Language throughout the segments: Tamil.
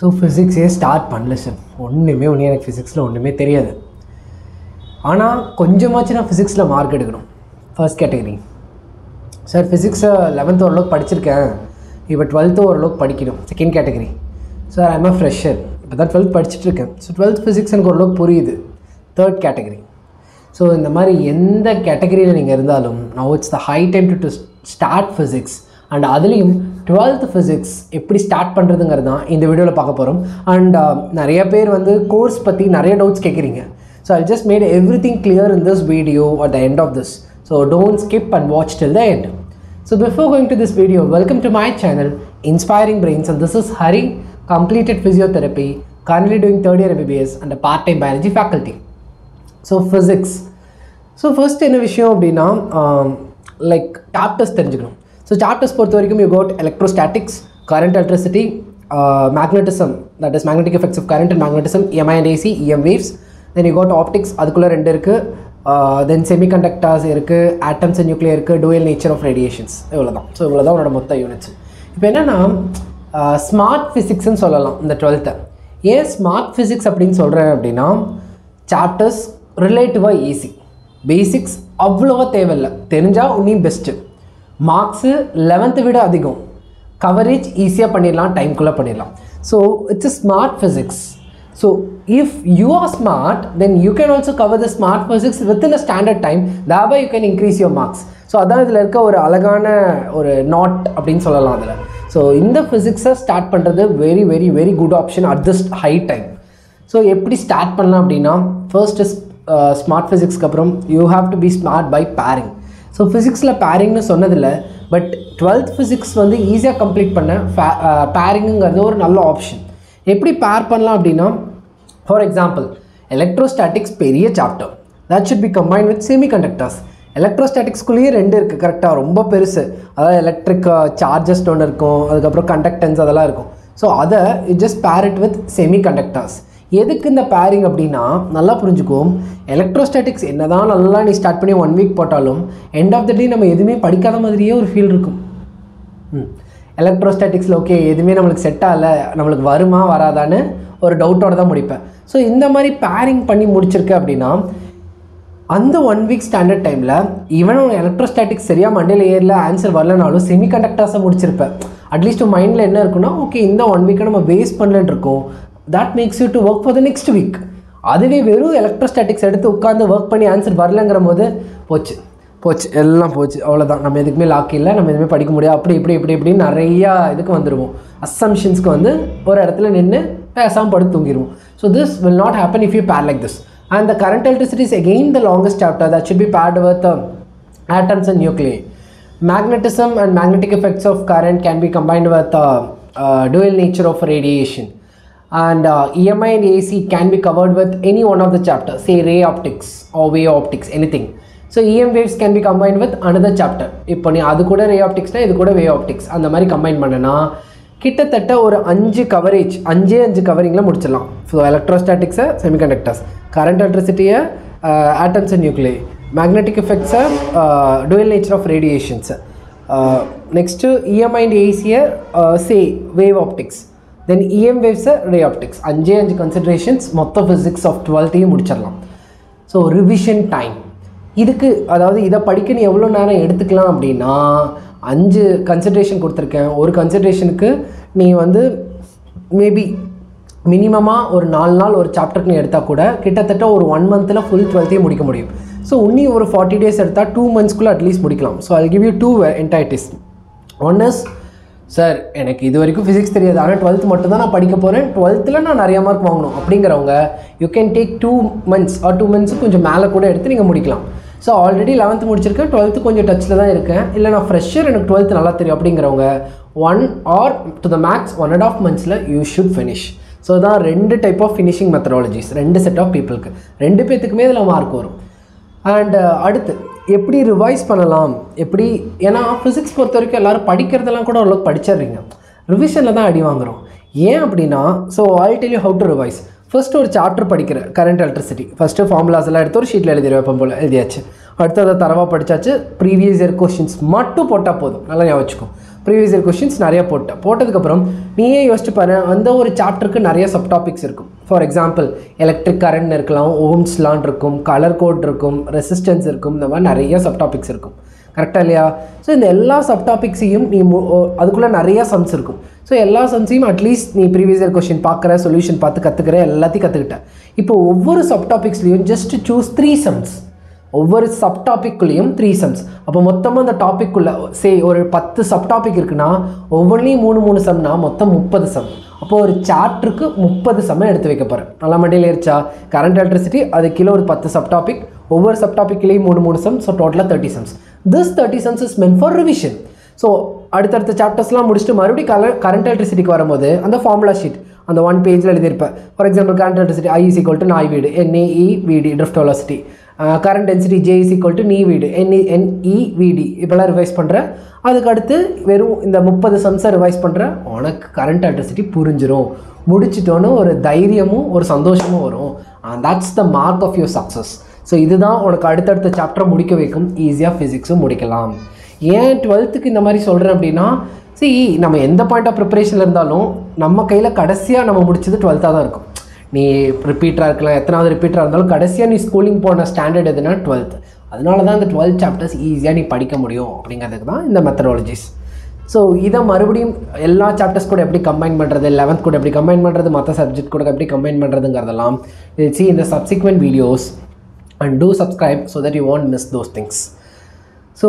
So physics is start pan lesson. Only me physics lo only me theriyadu. Ana konjamachina physics la mark edukano. First category. Sir physics 11th or log padichirken. Even 12th or log padikino. Second category. Sir I am a fresher. But that 12th padichirken. So 12th physics and or log puriyudu. Third category. So in the mari end category neenga irundalum. Now it's the high time to start physics. And adaliyum 12th physics eppadi start pandradungarada indha video la paakaporum and nariya per vandu course patti nariya doubts kekringa, so I'll just made everything clear in this video at the end of this, so don't skip and watch till the end. So before going to this video, welcome to my channel Inspiring Brains, and this is Hari, completed physiotherapy, currently doing third year MBBS and a part-time biology faculty. So physics, so first enna vishayam appadina like chapters therinjikanum. So chapters பொறுத்தவரைக்கும் you got electrostatics, current electricity, magnetism, that is magnetic effects of current and magnetism, EMI and AC, EM waves. Then you got optics, அதுக்குள்ள ரெண்டு இருக்கு. Then semiconductors இருக்கு, atoms and nuclear இருக்கு, dual nature of radiations. இவ்வளவுதான். So இவ்வளவுதான் உங்களோட மொத்த யூனிட்ஸ். இப்போ என்னன்னா ஸ்மார்ட் physics ன்னு சொல்லலாம் இந்த 12th. ஏன் ஸ்மார்ட் physics அப்படினு சொல்றேன் அப்படினா chapters relatively easy. Basics அவ்வளவு தேவையில்லை. தெரிஞ்சா உனி best. Marks 11th video adhigam, coverage easier pannidalam, time kulla pannidalam. So it's a smart physics. So if you are smart, then you can also cover the smart physics within a standard time, thereby you can increase your marks. So adha idhula irukka or alagana or not appdin sollalam adhula. So in the physics start pandrathu very good option at this high time. So eppadi start pannalam appadina, first is smart physics kapram you have to be smart by pairing. So physics la pairing nu sonnadilla, but 12th physics vandu easy ah complete panna pairing engadhu or nalla option. Eppadi pair pannalam appadina, for example electrostatics periya chapter that should be combined with semiconductors. Electrostatics kuliye rendu irukku correct ah romba perusu, adha electric charges tone irukum, adukku appo conductance adala irukum. So adha you just pair it with semiconductors. எதுக்கு இந்த pairing அப்படினா நல்லா புரிஞ்சுக்கும். எலக்ட்ரோஸ்டாட்டிக்ஸ் என்னதான் நல்லா நீ ஸ்டார்ட் பண்ணி 1 வீக் போட்டாலும் end of the day நம்ம எதுமே படிக்காத மாதிரியே ஒரு ஃபீல் இருக்கும். எலக்ட்ரோஸ்டாட்டிக்ஸ்ல ஓகே எதுமே நமக்கு செட் ஆகல, நமக்கு வருமா வராதான்னு ஒரு டவுட்டோட தான் முடிப்பேன். சோ இந்த மாதிரி pairing பண்ணி முடிச்சிருக்க அப்படினா அந்த 1 வீக் ஸ்டாண்டர்ட் டைம்ல ஈவன் எலக்ட்ரோஸ்டாட்டிக்ஸ் சரியா மண்டையில ஏறல, ஆன்சர் வரலனாலும் செமிகண்டக்டர்ஸை முடிச்சிருப்பேன். அட்லீஸ்ட் உன் மைண்ட்ல என்ன இருக்குன்னா ஓகே இந்த 1 வீக்க நம்ம வேஸ்ட் பண்ணலன்னு இருக்கும். That makes you to work for the next week. அதுவே வெறும் எலக்ட்ரோஸ்டாட்டிக்ஸ் எடுத்து உட்காந்து ஒர்க் பண்ணி ஆன்சர் வரலங்கிற போது போச்சு போச்சு எல்லாம் போச்சு, அவ்வளோதான். நம்ம எதுக்குமே லாக் இல்லை, நம்ம எதுவுமே படிக்க முடியாது, அப்படி இப்படி இப்படி இப்படின்னு நிறையா இதுக்கு வந்துடுவோம். அசம்ஷன்ஸ்க்கு வந்து ஒரு இடத்துல நின்று பேசாமல் படுத்து தூங்கிடுவோம். So this will not happen if you pair like this. And the current electricity is again the longest chapter that should be paired with atoms and nuclei. Magnetism and magnetic effects of current can be combined with dual nature of radiation. And EMI and AC can be covered with any one of the chapters, say ray optics or wave optics, anything. So EM waves can be combined with another chapter. If you have ray optics, you have wave optics. And if you combine it, you can get a coverage, 5 covering. So electrostatics, semiconductors, current electricity, atoms and nuclei, magnetic effects, dual nature of radiations. Next to EMI and AC, say wave optics. Then EM waves are ray optics. 5 considerations மொத்த physics of 12th முடிச்சிடலாம். ஸோ ரிவிஷன் டைம் இதுக்கு, அதாவது இதை படிக்க நீ எவ்வளோ நேரம் எடுத்துக்கலாம் அப்படின்னா 5 கன்சிடரேஷன் கொடுத்துருக்கேன். ஒரு கன்சிடரேஷனுக்கு நீ வந்து மேபி மினிமமாக ஒரு 4 நாள் ஒரு சாப்டருக்கு நீ எடுத்தால் கூட கிட்டத்தட்ட ஒரு 1 மந்தில் ஃபுல் 12th முடிக்க முடியும். ஸோ உன்னி ஒரு 40 days எடுத்தால் 2 மந்த்ஸ்க்குள்ளே அட்லீஸ்ட் முடிக்கலாம். So I'll give you 2 entities. One is, sir எனக்கு இது வரைக்கும் ஃபிசிக்ஸ் தெரியாது, ஆனால் 12th மட்டும் தான் நான் படிக்க போகிறேன், 12th நான் நிறையா மார்க் வாங்கணும் அப்படிங்கிறவங்க you can take 2 months or 2 months கொஞ்சம் மேலே கூட எடுத்து நீங்கள் முடிக்கலாம். ஸோ ஆல்ரெடி 11th முடிச்சிருக்கேன், 12th கொஞ்சம் டச்சில் தான் இருக்கேன், இல்லை நான் ஃப்ரெஷர் எனக்கு 12th நல்லா தெரியும் அப்படிங்கிறவங்க 1 or to the max 1.5 months you should finish. So இதான் 2 type of finishing methodologies, 2 set of பீப்புளுக்கு, 2 பேத்துக்குமே இதில் மார்க் வரும். அண்ட் அடுத்து எப்படி ரிவைஸ் பண்ணலாம் எப்படி, ஏன்னா ஃபிசிக்ஸ் பொறுத்த வரைக்கும் எல்லோரும் படிக்கிறதெல்லாம் கூட ஓரளவுக்கு படிச்சிடுறீங்க, ரிவிஷனில் தான் அடி வாங்குகிறோம். ஏன் அப்படின்னா so I'll tell you how to revise. First ஒரு சாப்டர் படிக்கிற கரண்ட் எலக்ட்ரிசிட்டி ஃபஸ்ட்டு ஃபார்முலாஸ் எல்லாம் எடுத்து ஒரு ஷீட்டில் எழுதிடுவேன், எப்போ போல் எழுதியாச்சு. அடுத்து அதை தரவாக படித்தாச்சு, ப்ரீவியஸ் இயர் கொஸ்டின்ஸ் மட்டும் போட்டால் போதும், நல்லா ஞாபகம் வச்சுக்கோம். previous year questions nariya potta pottadukku appuram neeye yosichu paru andha oru chapter ku nariya sub topics irukum. For example, electric current irukalam, ohms law irukum, color code irukum, resistance irukum, nama nariya sub topics irukum. Correct alaya? So in ella sub topics iyum nee adukulla nariya sums irukum. So ella sums iyum at least nee previous year question paakra solution paathu kathukra ellathi kathukitta. Ipo ovvoru sub topics liyum just choose 3 sums. Over subtopic topic 3 sums. Appo mottham and the topic say or 10 subtopic irukna only 3 sum na mottham 30 sum. Appo or chapter ku 30 sum eduthu vekkaparu alla madiyila ircha current electricity adukila or 10 subtopic over subtopic ile 3 sum, so total 30 sums. This 30 sums is meant for revision. So adutha chapters la mudichittu marubadi current electricity ku varumbodhu and the formula sheet and the one page la eludhirpa. For example, current electricity I is equal to NAEVD drift velocity. Current density J is equal to NEVD. இப்போலாம் revise பண்ணுறேன். அதுக்கு அடுத்து வெறும் இந்த 30 சம்ஸை revise பண்ணுறேன். உனக்கு current electricity புரிஞ்சிடும். முடிச்சிட்டோன்னு ஒரு தைரியமும் ஒரு சந்தோஷமும் வரும். And that's the mark of your success. So இதுதான் உனக்கு அடுத்தடுத்த சாப்டரை முடிக்க வைக்கும். ஈஸியாக ஃபிசிக்ஸும் முடிக்கலாம். ஏன் 12th இந்த மாதிரி சொல்கிறேன் அப்படின்னா, see நம்ம எந்த பாயிண்ட் ஆஃப் ப்ரிப்பரேஷனில் இருந்தாலும் நம்ம கையில் கடைசியாக நம்ம முடிச்சது 12th தான் இருக்கும். நீ ரிப்பீட்டராக இருக்கலாம், எத்தனாவது ரிப்பீட்டராக இருந்தாலும் கடைசியாக நீ ஸ்கூலிங் போன ஸ்டாண்டர்ட் எதுனா 12th. அதனால தான் இந்த 12 சாப்டர்ஸ் ஈஸியாக நீ படிக்க முடியும் அப்படிங்கிறதுக்கு தான் இந்த மெத்தடாலஜிஸ். ஸோ இதை மறுபடியும் எல்லா சாப்டர்ஸ் கூட எப்படி கம்பைன் பண்ணுறது, 11th கூட எப்படி கம்பைன் பண்ணுறது, மற்ற சப்ஜெக்ட் கூட எப்படி கம்பைன் பண்ணுறதுங்கிறதெல்லாம் we'll see in the subsequent videos and do subscribe so that you won't miss those things. So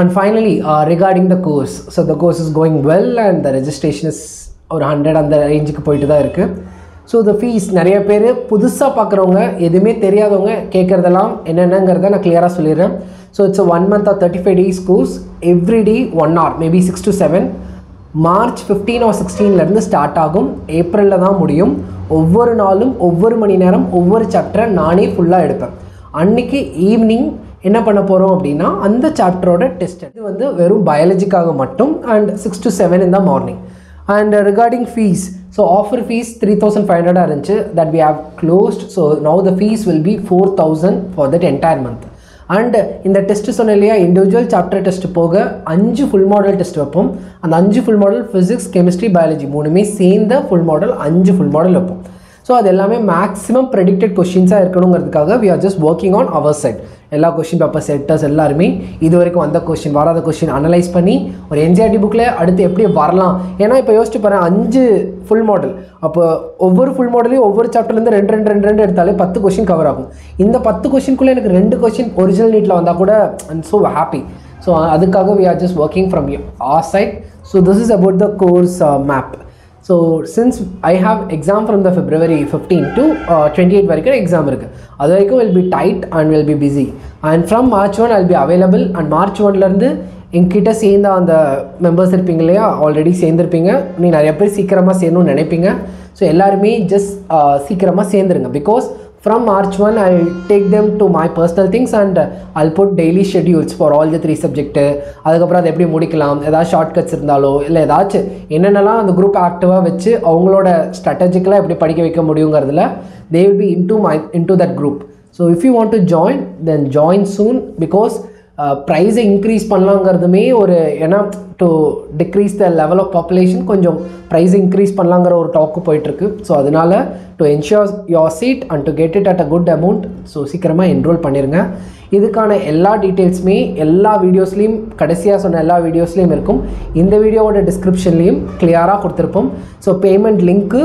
and finally regarding the course, so the course is going well and the registration is ஒரு 100 அந்த ரேஞ்சுக்கு போயிட்டு தான் இருக்குது. ஸோ த ஃபீஸ் நிறைய பேர் புதுசாக பார்க்குறவங்க எதுவுமே தெரியாதவங்க கேட்குறதெல்லாம் என்னென்னங்கிறத நான் கிளியராக சொல்லிடுறேன். So it's 1 month or 35 days course. Everyday 1 hour maybe 6 to 7. March 15 or 16 start ஆகும், ஏப்ரலில் தான் முடியும். ஒவ்வொரு நாளும் ஒவ்வொரு மணி நேரம் ஒவ்வொரு சாப்டரை நானே ஃபுல்லாக எடுப்பேன். அன்றைக்கி ஈவினிங் என்ன பண்ண போகிறோம் அப்படின்னா அந்த சாப்டரோட டெஸ்ட். இது வந்து வெறும் பயாலஜிக்காக மட்டும் and 6 to 7 in the morning. And regarding fees, so offer fees 3,500 range that we have closed. So now the fees will be 4,000 for that entire month. And in the test sonaliya individual chapter test poga 5 full model test vappom. And 5 full model physics, chemistry, biology moonume senda full model 5 full model vappom. So adellame maximum predicted questions ah irkanungiradhukaga we are just working on our side. எல்லா கொஷின் பேப்பர் செட்டர்ஸ் எல்லாருமே இது வரைக்கும் வந்த கொஷின் வராத கொஷின் அனலைஸ் பண்ணி ஒரு என்ஜிஆர்டி புக்கில் அடுத்து எப்படி வரலாம். ஏன்னா இப்போ யோசிச்சு பாருங்கள் 5 ஃபுல் மாடல், அப்போ ஒவ்வொரு ஃபுல் மாடலையும் ஒவ்வொரு சாப்டர்லேருந்து 2 எடுத்தாலே 10 கொஷின் கவர் ஆகும். இந்த 10 கொஷின்குள்ளே எனக்கு 2 கொஷின் ஒரிஜினல் நீட்டில் வந்தால் கூட ஐம் ஸோ ஹாப்பி. ஸோ அதுக்காக we are just working from our side. So this is about the course map. So since I have exam from the February 15 to 28 varaikum exam irukku, adu varaikum will be tight and will be busy. And from March 1 I'll be available. And March 1 la irundhu enkitta seenda and members irpingaleya already seendirpinga, nee nariya per seekirama seenum nenapinga. So ellarume just seekirama seendirunga because from March 1 I'll take them to my personal things and I'll put daily schedules for all the 3 subject. அதுக்கப்புறம் அதை எப்படி முடிக்கலாம், ஏதாவது ஷார்ட்கட்ஸ் இருந்தாலோ இல்லை ஏதாச்சும் என்னென்னலாம் அந்த குரூப் ஆக்டிவாக வச்சு அவங்களோட ஸ்ட்ராட்டஜிக்கலாக எப்படி படிக்க வைக்க முடியுங்கிறதுல they will be into that group. So if you want to join, then join soon because ப்ரைஸை இன்க்ரீஸ் பண்ணலாங்கிறதுமே ஒரு ஏன்னா to decrease the level of population கொஞ்சம் ப்ரைஸை இன்க்ரீஸ் பண்ணலாங்கிற ஒரு டாக்கு போயிட்டுருக்கு. ஸோ அதனால் to ensure your seat and to get it at a good amount. So சீக்கிரமாக என்ரோல் பண்ணிடுங்க. இதுக்கான எல்லா டீட்டெயில்ஸுமே எல்லா வீடியோஸ்லேயும் கடைசியாக சொன்ன எல்லா வீடியோஸ்லேயும் இருக்கும். இந்த வீடியோவோட டிஸ்கிரிப்ஷன்லேயும் கிளியராக கொடுத்துருப்போம். ஸோ பேமெண்ட் லிங்க்கு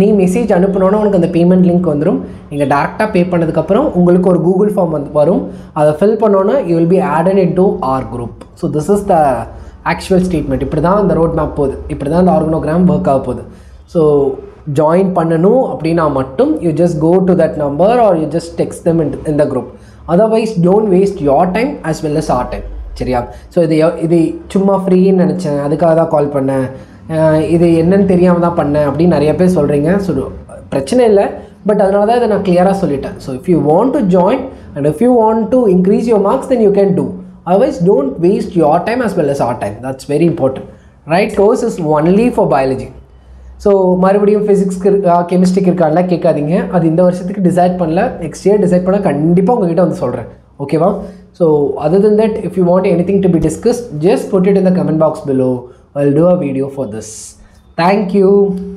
நீ மெசேஜ் அனுப்பினோன்னா உனக்கு அந்த பேமெண்ட் லிங்க் வந்துடும். நீங்கள் டேரெக்டாக பே பண்ணதுக்கப்புறம் உங்களுக்கு ஒரு கூகுள் ஃபார்ம் வந்து வரும். அதை ஃபில் பண்ணோன்னா you will be added in to our group. So this is the actual statement. இப்படி தான் அந்த ரோட் மேப் போகுது, இப்படி தான் அந்த ஆர்கனோகிராம் ஒர்க் ஆக போகுது. ஸோ ஜாயின் பண்ணணும் அப்படின்னா மட்டும் you just go to that number or you just text them in the group. Otherwise don't waste your time as well as our time. சரியா? ஸோ இது சும்மா ஃப்ரீன்னு நினச்சேன், அதுக்காக தான் கால் பண்ணேன், இது என்னன்னு தெரியாமல் தான் பண்ணேன் அப்படின்னு நிறைய பேர் சொல்கிறீங்க. ஸோ பிரச்சனை இல்லை, பட் அதனால தான் இதை நான் கிளியராக சொல்லிட்டேன். So if you want to join and if you want to increase your marks then you can do. Otherwise don't waste your time as well as our time. That's very important, right? Course is only for biology. So மறுபடியும் ஃபிசிக்ஸ்க்கு இருக்கா கெமிஸ்ட்ரிக்கு இருக்கான்லாம் கேட்காதீங்க. அது இந்த வருஷத்துக்கு டிசைட் பண்ணல, நெக்ஸ்ட் இயர் டிசைட் பண்ணால் கண்டிப்பாக உங்கள்கிட்ட வந்து சொல்கிறேன், ஓகேவா? So other than that, if you want anything to be discussed, just put it in the comment box below. I'll do a video for this. Thank you.